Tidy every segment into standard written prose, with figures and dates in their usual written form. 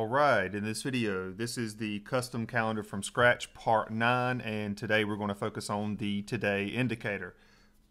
Alright, in this video, this is the custom calendar from scratch part 9, and today we're going to focus on the today indicator.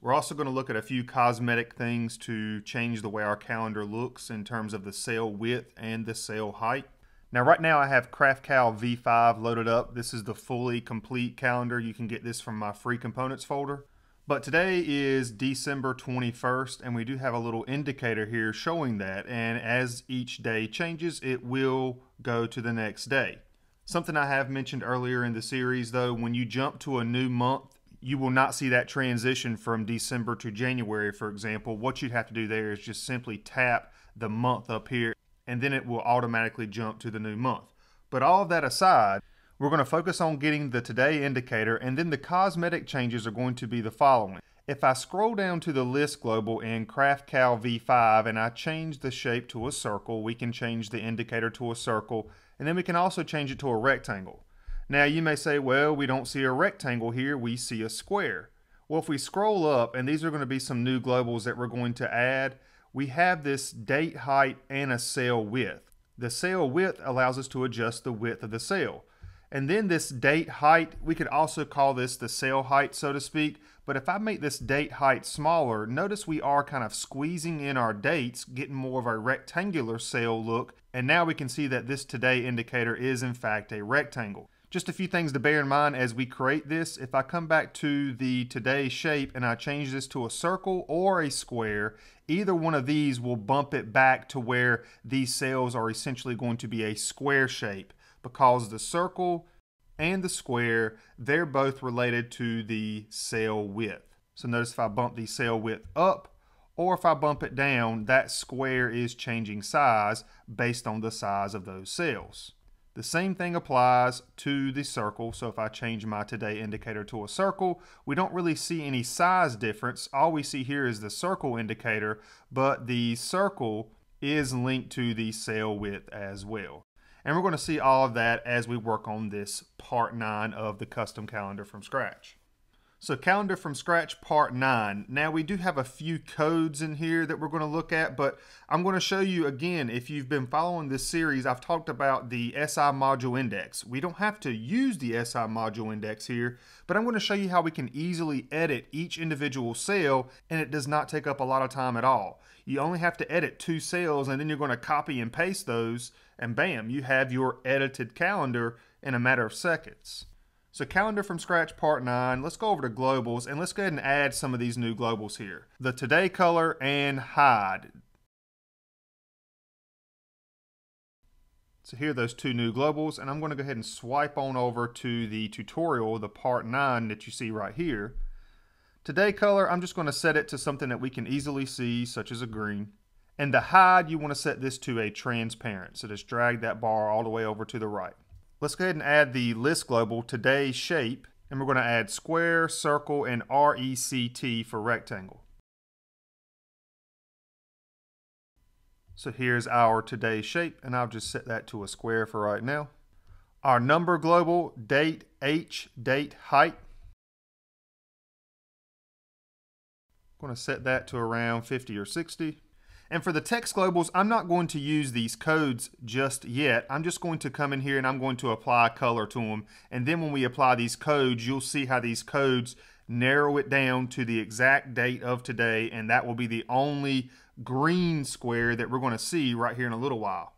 We're also going to look at a few cosmetic things to change the way our calendar looks in terms of the cell width and the cell height. Now right now I have CraftCal V5 loaded up. This is the fully complete calendar. You can get this from my free components folder. But today is December 21st, and we do have a little indicator here showing that, and as each day changes, it will go to the next day. Something I have mentioned earlier in the series though, when you jump to a new month, you will not see that transition from December to January, for example. What you'd have to do there is just simply tap the month up here, and then it will automatically jump to the new month. But all of that aside, we're going to focus on getting the today indicator, and then the cosmetic changes are going to be the following. If I scroll down to the list global in CraftCal V5 and I change the shape to a circle, we can change the indicator to a circle, and then we can also change it to a rectangle. Now you may say, well, we don't see a rectangle here, we see a square. Well, if we scroll up, and these are going to be some new globals that we're going to add, we have this date height and a cell width. The cell width allows us to adjust the width of the cell. And then this date height, we could also call this the cell height, so to speak. But if I make this date height smaller, notice we are kind of squeezing in our dates, getting more of a rectangular cell look. And now we can see that this today indicator is in fact a rectangle. Just a few things to bear in mind as we create this. If I come back to the today shape and I change this to a circle or a square, either one of these will bump it back to where these cells are essentially going to be a square shape, because the circle and the square, they're both related to the cell width. So notice if I bump the cell width up or if I bump it down, that square is changing size based on the size of those cells. The same thing applies to the circle. So if I change my today indicator to a circle, we don't really see any size difference. All we see here is the circle indicator, but the circle is linked to the cell width as well. And we're going to see all of that as we work on this part 9 of the custom calendar from scratch. So calendar from scratch part 9. Now we do have a few codes in here that we're going to look at, but I'm going to show you again, if you've been following this series, I've talked about the SI module index. We don't have to use the SI module index here, but I'm going to show you how we can easily edit each individual cell, and it does not take up a lot of time at all. You only have to edit 2 cells, and then you're going to copy and paste those, and bam, you have your edited calendar in a matter of seconds. So calendar from scratch part 9, let's go over to globals and let's go ahead and add some of these new globals here. The today color and hide. So here are those 2 new globals, and I'm going to go ahead and swipe on over to the tutorial, the part 9 that you see right here. Today color, I'm just going to set it to something that we can easily see, such as a green. And the hide, you want to set this to a transparent. So just drag that bar all the way over to the right. Let's go ahead and add the list global today shape, and we're going to add square, circle, and RECT for rectangle. So here's our today shape, and I'll just set that to a square for right now. Our number global, date H, date height. I'm going to set that to around 50 or 60. And for the text globals, I'm not going to use these codes just yet. I'm just going to come in here and I'm going to apply color to them. And then when we apply these codes, you'll see how these codes narrow it down to the exact date of today. And that will be the only green square that we're going to see right here in a little while.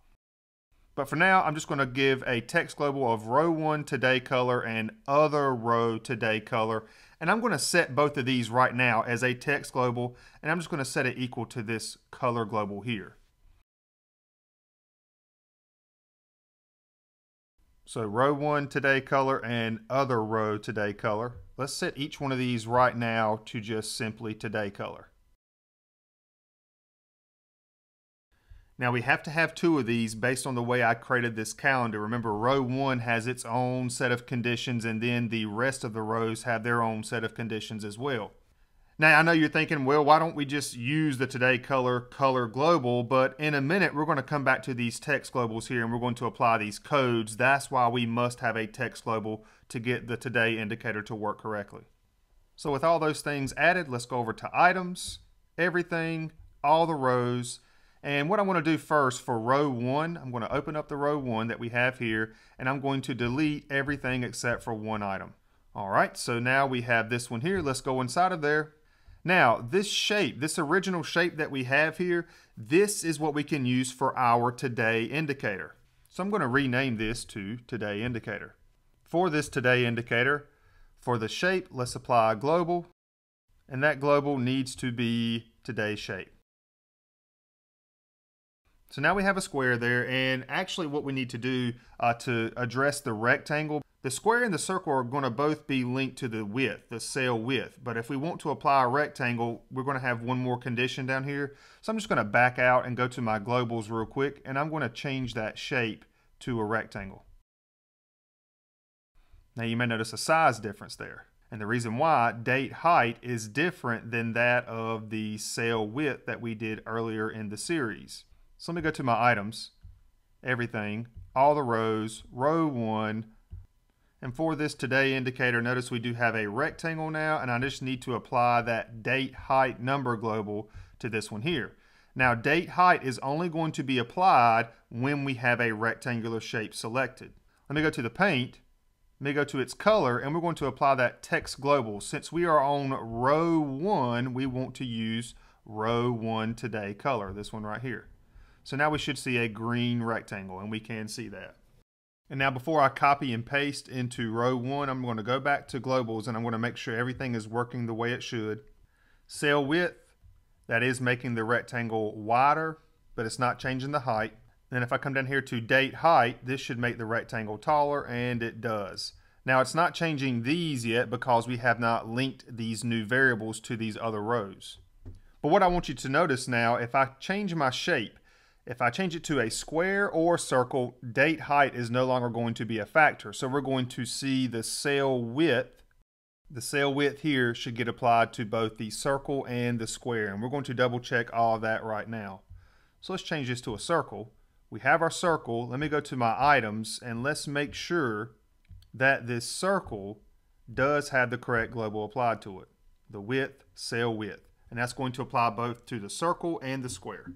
But for now, I'm just going to give a text global of row 1 today color and other row today color. And I'm going to set both of these right now as a text global, and I'm just going to set it equal to this color global here. So row 1 today color and other row today color. Let's set each one of these right now to just simply today color. Now we have to have 2 of these based on the way I created this calendar. Remember, row 1 has its own set of conditions, and then the rest of the rows have their own set of conditions as well. Now I know you're thinking, well, why don't we just use the today color global? But in a minute, we're going to come back to these text globals here, and we're going to apply these codes. That's why we must have a text global to get the today indicator to work correctly. So with all those things added, let's go over to items, everything, all the rows. And what I want to do first for row one, I'm going to open up the row one that we have here, and I'm going to delete everything except for one item. All right, so now we have this one here. Let's go inside of there. Now, this shape, this original shape that we have here, this is what we can use for our today indicator. So I'm going to rename this to today indicator. For this today indicator, for the shape, let's apply global, and that global needs to be today's shape. So now we have a square there, and actually what we need to do to address the rectangle, the square and the circle are going to both be linked to the width, the cell width. But if we want to apply a rectangle, we're going to have one more condition down here. So I'm just going to back out and go to my globals real quick, and I'm going to change that shape to a rectangle. Now you may notice a size difference there. And the reason why date height is different than that of the cell width that we did earlier in the series. So let me go to my items, everything, all the rows, row one. And for this today indicator, notice we do have a rectangle now, and I just need to apply that date height number global to this one here. Now date height is only going to be applied when we have a rectangular shape selected. Let me go to the paint, let me go to its color, and we're going to apply that text global. Since we are on row one, we want to use row one today color, this one right here. So now we should see a green rectangle, and we can see that. And now before I copy and paste into row one, I'm going to go back to globals, and I'm going to make sure everything is working the way it should. Cell width, that is making the rectangle wider, but it's not changing the height. Then if I come down here to date height, this should make the rectangle taller, and it does. Now it's not changing these yet because we have not linked these new variables to these other rows. But what I want you to notice now, if I change my shape, if I change it to a square or circle, date height is no longer going to be a factor. So we're going to see the cell width. The cell width here should get applied to both the circle and the square. And we're going to double check all of that right now. So let's change this to a circle. We have our circle. Let me go to my items, and let's make sure that this circle does have the correct global applied to it. The width, cell width. And that's going to apply both to the circle and the square.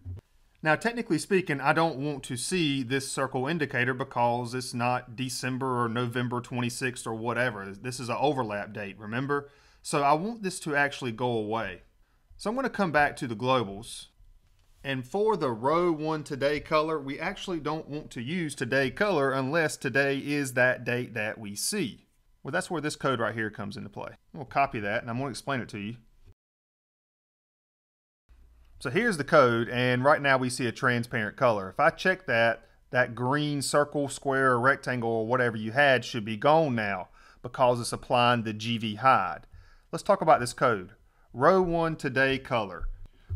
Now, technically speaking, I don't want to see this circle indicator because it's not December or November 26th or whatever. This is an overlap date, remember? So I want this to actually go away. So I'm going to come back to the globals. And for the row one today color, we actually don't want to use today color unless today is that date that we see. Well, that's where this code right here comes into play. We'll copy that, and I'm going to explain it to you. So here's the code, and right now we see a transparent color. If I check that, that green circle, square, or rectangle, or whatever you had should be gone now because it's applying the GV hide. Let's talk about this code. Row one today color.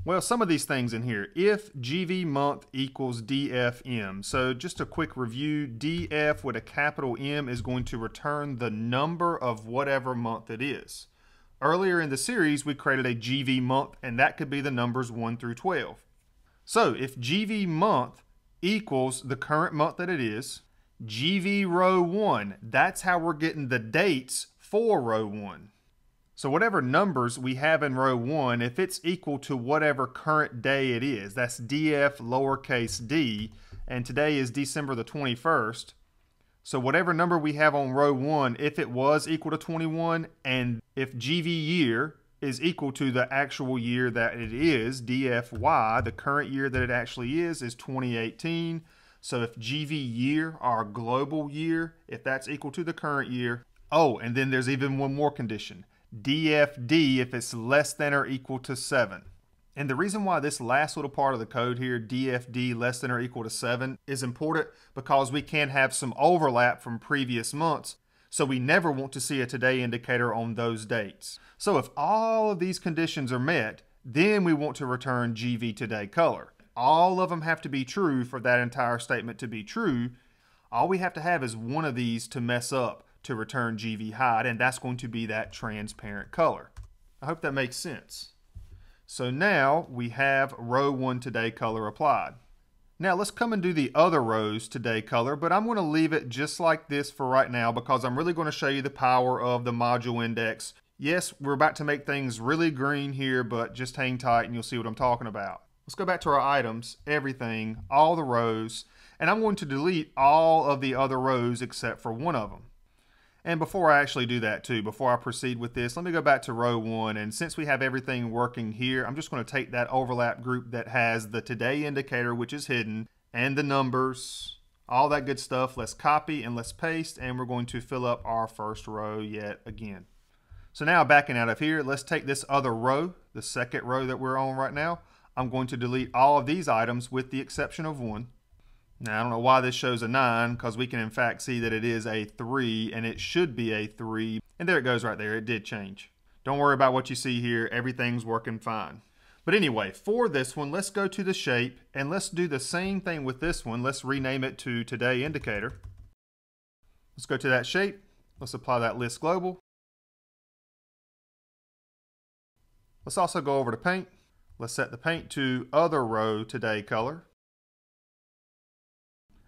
Well, some of these things in here, if GV month equals DFM. So just a quick review, DF with a capital M is going to return the number of whatever month it is. Earlier in the series, we created a GV month, and that could be the numbers 1 through 12. So if GV month equals the current month that it is, GV row 1, that's how we're getting the dates for row 1. So whatever numbers we have in row 1, if it's equal to whatever current day it is, that's DF lowercase d, and today is December the 21st. So whatever number we have on row one, if it was equal to 21, and if GV year is equal to the actual year that it is, DFY, the current year that it actually is 2018. So if GV year, our global year, if that's equal to the current year, oh, and then there's even one more condition, DFD if it's less than or equal to 7. And the reason why this last little part of the code here, DFD less than or equal to 7, is important because we can have some overlap from previous months, so we never want to see a today indicator on those dates. So if all of these conditions are met, then we want to return GV today color. All of them have to be true for that entire statement to be true. All we have to have is one of these to mess up to return GV hide, and that's going to be that transparent color. I hope that makes sense. So now we have row one today color applied. Now let's come and do the other rows today color, but I'm going to leave it just like this for right now because I'm really going to show you the power of the module index. Yes, we're about to make things really green here, but just hang tight and you'll see what I'm talking about. Let's go back to our items, everything, all the rows, and I'm going to delete all of the other rows except for one of them. And before I actually do that too, before I proceed with this, let me go back to row one. And since we have everything working here, I'm just going to take that overlap group that has the today indicator, which is hidden, and the numbers, all that good stuff. Let's copy and let's paste, and we're going to fill up our first row yet again. So now backing out of here, let's take this other row, the second row that we're on right now. I'm going to delete all of these items with the exception of one. Now, I don't know why this shows a 9, because we can in fact see that it is a 3 and it should be a 3. And there it goes right there. It did change. Don't worry about what you see here. Everything's working fine. But anyway, for this one, let's go to the shape and let's do the same thing with this one. Let's rename it to Today Indicator. Let's go to that shape. Let's apply that List Global. Let's also go over to Paint. Let's set the paint to Other Row Today Color.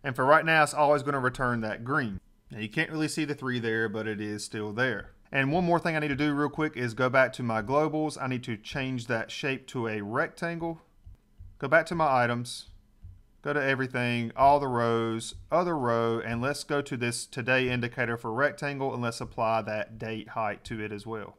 And for right now, it's always going to return that green. Now, you can't really see the 3 there, but it is still there. And one more thing I need to do real quick is go back to my globals. I need to change that shape to a rectangle. Go back to my items. Go to everything, all the rows, other row, and let's go to this today indicator for rectangle, and let's apply that date height to it as well.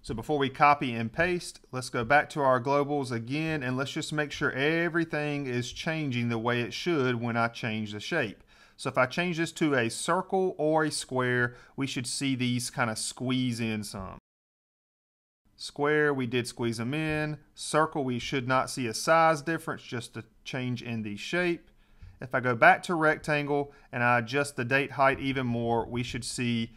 So before we copy and paste, let's go back to our globals again, and let's just make sure everything is changing the way it should when I change the shape. So if I change this to a circle or a square, we should see these kind of squeeze in some. Square, we did squeeze them in. Circle, we should not see a size difference, just a change in the shape. If I go back to rectangle and I adjust the date height even more, we should see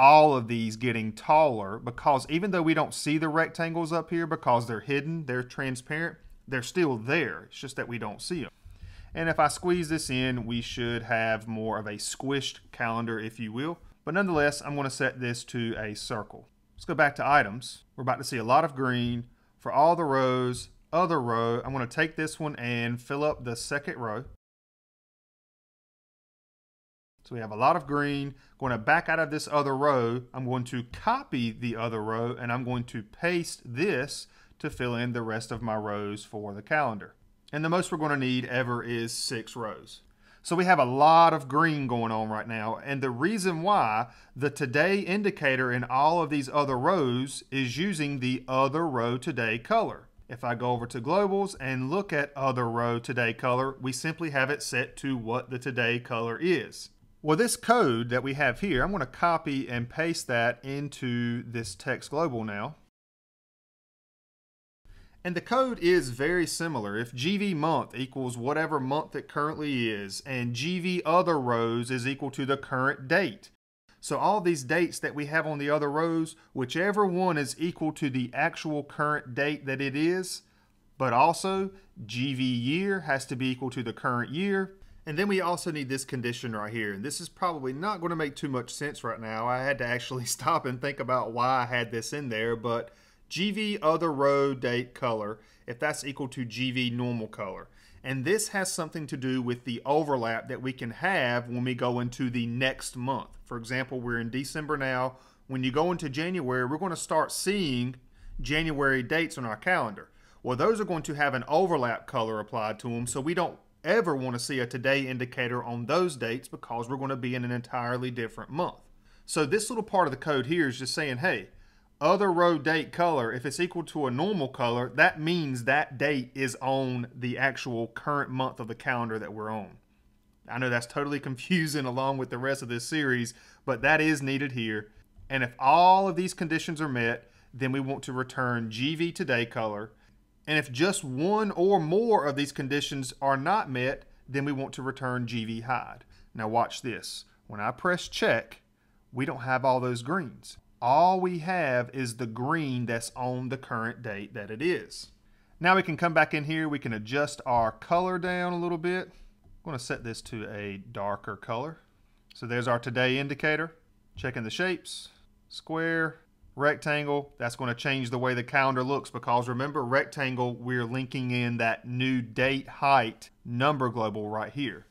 all of these getting taller, because even though we don't see the rectangles up here because they're hidden, they're transparent, they're still there. It's just that we don't see them. And if I squeeze this in, we should have more of a squished calendar, if you will. But nonetheless, I'm going to set this to a circle. Let's go back to items. We're about to see a lot of green for all the rows, other row. I'm going to take this one and fill up the second row. So we have a lot of green. Going to back out of this other row. I'm going to copy the other row and I'm going to paste this to fill in the rest of my rows for the calendar. And the most we're going to need ever is 6 rows. So we have a lot of green going on right now. And the reason why the today indicator in all of these other rows is using the other row today color. If I go over to globals and look at other row today color, we simply have it set to what the today color is. Well, this code that we have here, I'm going to copy and paste that into this text global now. And the code is very similar. If GV month equals whatever month it currently is, and GV other rows is equal to the current date. So all these dates that we have on the other rows, whichever one is equal to the actual current date that it is, but also GV year has to be equal to the current year. And then we also need this condition right here. And this is probably not going to make too much sense right now. I had to actually stop and think about why I had this in there. But GV other row date color, if that's equal to GV normal color. And this has something to do with the overlap that we can have when we go into the next month. For example, we're in December now. When you go into January, we're going to start seeing January dates on our calendar. Well, those are going to have an overlap color applied to them, so we don't ever want to see a today indicator on those dates because we're going to be in an entirely different month. So this little part of the code here is just saying, hey, other row date color, if it's equal to a normal color, that means that date is on the actual current month of the calendar that we're on. I know that's totally confusing along with the rest of this series, but that is needed here. And if all of these conditions are met, then we want to return GV today color. And if just one or more of these conditions are not met, then we want to return GV hide. Now watch this. When I press check, we don't have all those greens. All we have is the green that's on the current date that it is. Now we can come back in here. We can adjust our color down a little bit. I'm going to set this to a darker color. So there's our today indicator. Checking the shapes. Square. Rectangle, that's going to change the way the calendar looks because remember, rectangle, we're linking in that new date height number global right here.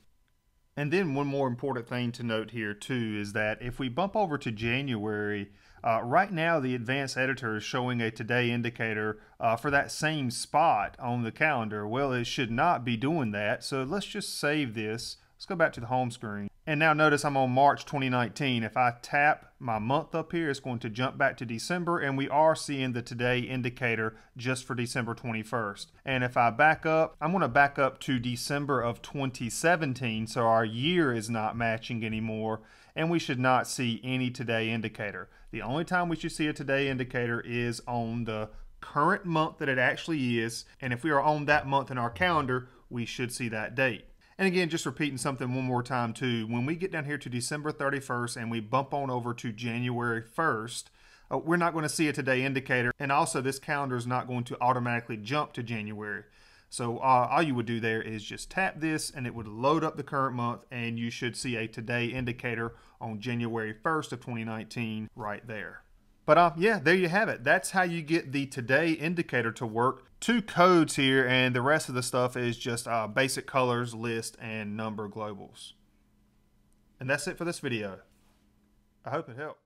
And then one more important thing to note here too is that if we bump over to January, right now the advanced editor is showing a today indicator for that same spot on the calendar. Well, it should not be doing that, so let's just save this. Let's go back to the home screen. And now notice I'm on March 2019. If I tap my month up here, it's going to jump back to December, and we are seeing the today indicator just for December 21st. And if I back up, I'm going to back up to December of 2017, so our year is not matching anymore, and we should not see any today indicator. The only time we should see a today indicator is on the current month that it actually is, and if we are on that month in our calendar, we should see that date. And again, just repeating something one more time too, when we get down here to December 31st and we bump on over to January 1st, we're not going to see a today indicator, and also this calendar is not going to automatically jump to January. So all you would do there is just tap this and it would load up the current month, and you should see a today indicator on January 1st of 2019 right there. But yeah, there you have it. That's how you get the today indicator to work. Two codes here, and the rest of the stuff is just basic colors, list, and number globals. And that's it for this video. I hope it helped.